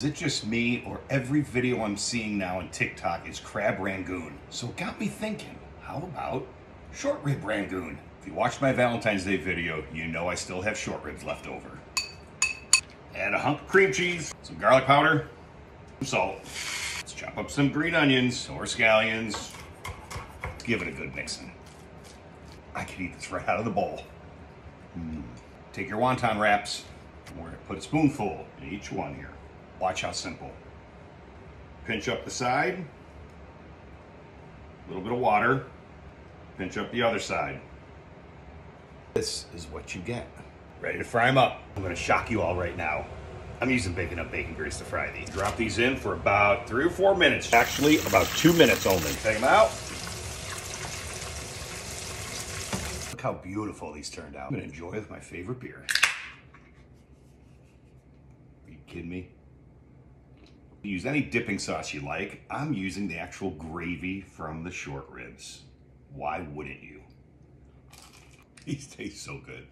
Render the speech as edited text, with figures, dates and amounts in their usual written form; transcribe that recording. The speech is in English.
Is it just me, or every video I'm seeing now on TikTok is crab rangoon? So it got me thinking, how about short rib rangoon? If you watched my Valentine's Day video, you know I still have short ribs left over. Add a hunk of cream cheese, some garlic powder, some salt. Let's chop up some green onions or scallions. Give it a good mixing. I could eat this right out of the bowl. Take your wonton wraps, and we're gonna put a spoonful in each one here. Watch how simple. Pinch up the side, a little bit of water, pinch up the other side. This is what you get. Ready to fry them up. I'm gonna shock you all right now. I'm using bacon grease to fry these. Drop these in for about 3 or 4 minutes. Actually, about 2 minutes only. Take them out. Look how beautiful these turned out. I'm gonna enjoy with my favorite beer. Are you kidding me? Use any dipping sauce you like. I'm using the actual gravy from the short ribs. Why wouldn't you? These taste so good.